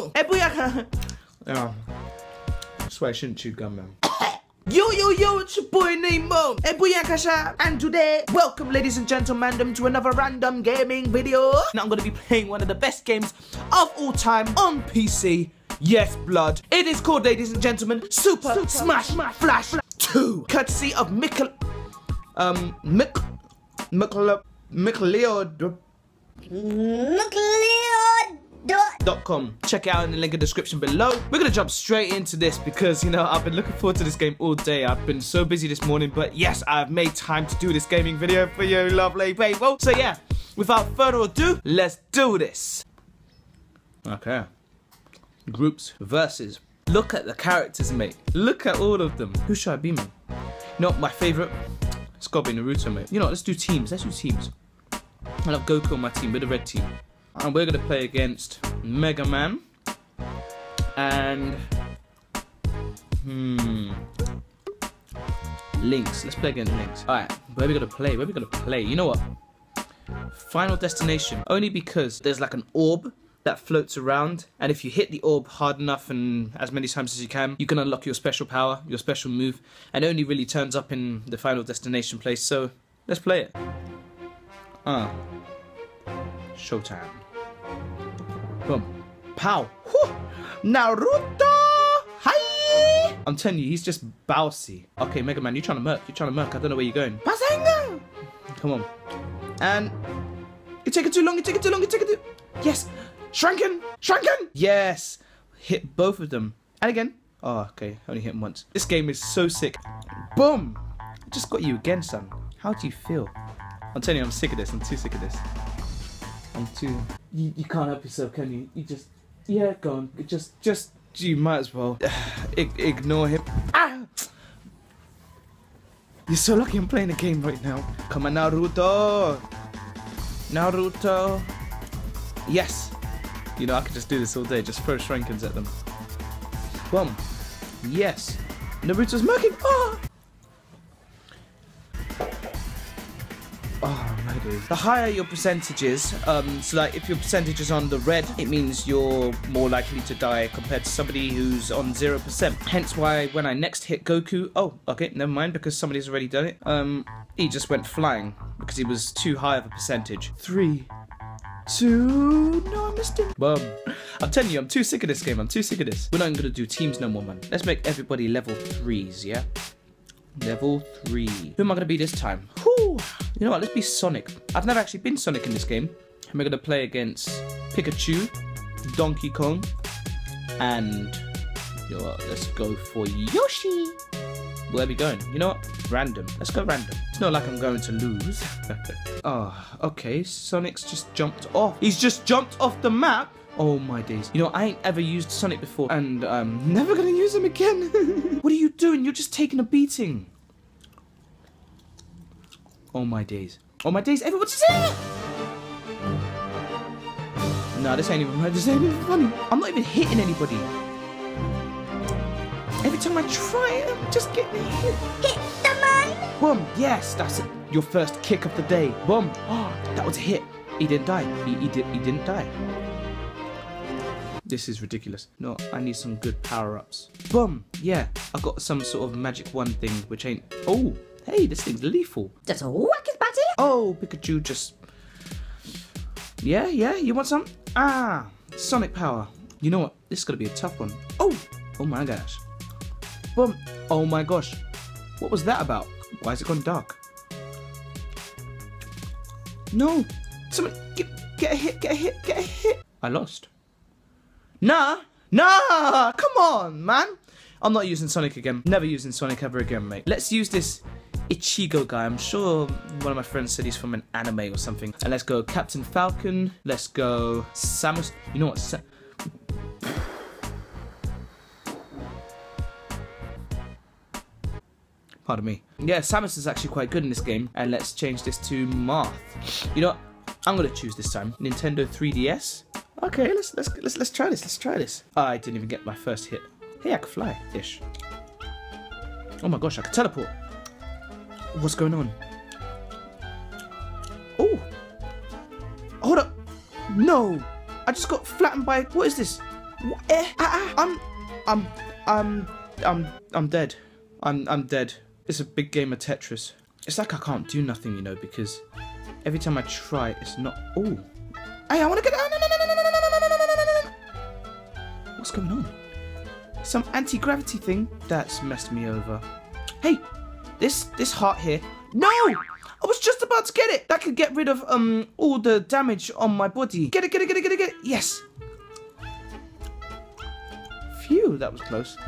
go! Hey, booyaka! Yeah. That's why I shouldn't chew gum, man. Yo, it's your boy NaMo. Hey, booyakasha. And today, welcome, ladies and gentlemen, to another random gaming video. Now I'm gonna be playing one of the best games of all time on PC. Yes, blood. It is called, ladies and gentlemen, Super Smash Flash 2. Courtesy of McLeod.com. Check it out in the link in the description below. We're gonna jump straight into this because, you know, I've been looking forward to this game all day. I've been so busy this morning, but yes, I've made time to do this gaming video for you, lovely people. So yeah, without further ado, let's do this. Okay. Groups versus. Look at the characters, mate. Look at all of them. Who should I be, man? No, my favorite. It's gotta be Naruto, mate. You know what, let's do teams. Let's do teams. I love Goku on my team with the red team. And we're going to play against Mega Man and Lynx. Let's play against Lynx. Alright, where are we going to play? You know what? Final Destination. Only because there's like an orb that floats around, and if you hit the orb hard enough and as many times as you can unlock your special power, your special move, and only really turns up in the Final Destination place. So let's play it. Showtime. Boom. Pow. Whew. Naruto! Hi! I'm telling you, he's just bouncy. Okay, Mega Man, you're trying to murk. I don't know where you're going. Basenga! Come on. And you're taking too long, Yes! Shrunken! Yes! Hit both of them. And again. Oh, okay. Only hit him once. This game is so sick. Boom! I just got you again, son. How do you feel? I'm telling you, I'm sick of this. I'm too sick of this. You can't help yourself, can you? You just, yeah, go on. Just you might as well ignore him. Ah! You're so lucky I'm playing a game right now. Come on, Naruto. Yes. You know I could just do this all day. Just throw shrinkins at them. Boom. Yes. Naruto's murking. Oh. The higher your percentage is, so like if your percentage is on the red, it means you're more likely to die compared to somebody who's on 0%. Hence why when I next hit Goku, oh, okay, never mind, because somebody's already done it. He just went flying because he was too high of a percentage. 3, 2, no, I missed him. Well, I'm telling you, I'm too sick of this game. We're not even gonna do teams no more, man. Let's make everybody level 3s, yeah? Level 3. Who am I gonna be this time? Whew. You know what, let's be Sonic. I've never actually been Sonic in this game. And we're going to play against Pikachu, Donkey Kong, and, you know what, let's go for Yoshi. Where are we going? You know what, random. Let's go random. It's not like I'm going to lose. Oh, okay, Sonic's just jumped off. He's just jumped off the map. Oh my days. You know, I ain't ever used Sonic before, and I'm never going to use him again. What are you doing? You're just taking a beating. Oh my days. Oh my days, everyone's just in it! Nah, this ain't even funny. I'm not even hitting anybody. Every time I try, I'm just getting hit. Hit the man! Boom, yes, that's it. Your first kick of the day. Boom. Oh, that was a hit. He didn't die. He didn't die. This is ridiculous. No, I need some good power-ups. Boom, yeah. I got some sort of magic wand thing, which ain't... Oh! Hey, this thing's lethal. Just whack his batty. Oh, Pikachu just... Yeah, you want some? Ah, Sonic power. You know what? This is going to be a tough one. Oh my gosh. Boom. Oh my gosh. What was that about? Why has it gone dark? No. Somebody, get a hit. I lost. Nah, come on, man. I'm not using Sonic again. Never using Sonic ever again, mate. Let's use this Ichigo guy. I'm sure one of my friends said he's from an anime or something. And let's go Captain Falcon. Let's go Samus. You know what? Pardon me. Yeah, Samus is actually quite good in this game. And let's change this to Marth. You know what? I'm gonna choose this time Nintendo 3DS. Okay, let's try this. Oh, I didn't even get my first hit. Hey, I can fly-ish. Oh my gosh, I can teleport. What's going on? Oh! Hold up! No! I just got flattened by... What is this? I'm dead. I'm dead. It's a big game of Tetris. It's like I can't do nothing, you know, because every time I try, it's not. Oh, hey, I want to get. No. What's going on? Some anti-gravity thing that's messed me over. Hey, this heart here. No, I was just about to get it. That could get rid of all the damage on my body. Get it, get it, get it, get it, get it. Yes. Phew, that was close.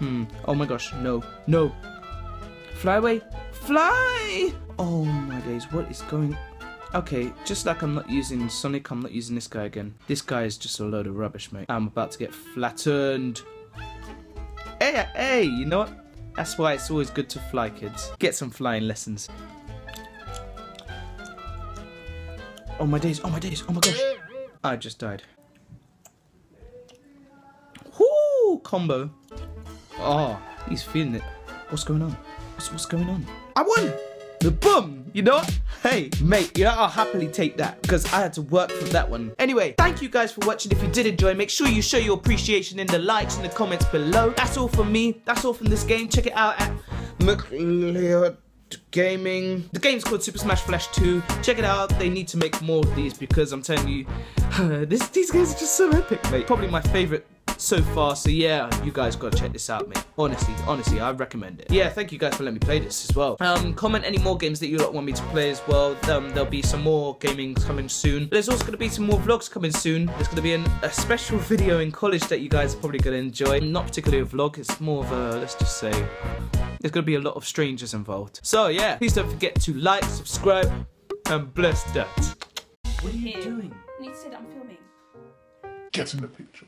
Oh my gosh, no, no. Fly away, fly! Oh my days, what is going? Okay, just like I'm not using Sonic, I'm not using this guy again. This guy is just a load of rubbish, mate. I'm about to get flattened. Hey, hey, you know what? That's why it's always good to fly, kids. Get some flying lessons. Oh my days, oh my days, oh my gosh. I just died. Woo, combo. Oh, he's feeling it. What's going on? What's going on? I won! The boom! You know what? Hey, mate, you know, I'll happily take that because I had to work for that one. Anyway, thank you guys for watching. If you did enjoy, make sure you show your appreciation in the likes and the comments below. That's all from me. That's all from this game. Check it out at McLeod Gaming. The game's called Super Smash Flash 2. Check it out. They need to make more of these because I'm telling you, these games are just so epic, mate. Probably my favorite so far, so yeah, you guys gotta check this out, mate. Honestly, I recommend it. Yeah, thank you guys for letting me play this as well. Comment any more games that you lot want me to play as well. There'll be some more gaming coming soon. There's also gonna be some more vlogs coming soon. There's gonna be a special video in college that you guys are probably gonna enjoy. Not particularly a vlog, it's more of a, let's just say, there's gonna be a lot of strangers involved. So yeah, please don't forget to like, subscribe, and bless that. What are you doing? I need to say that I'm filming. Get in the picture.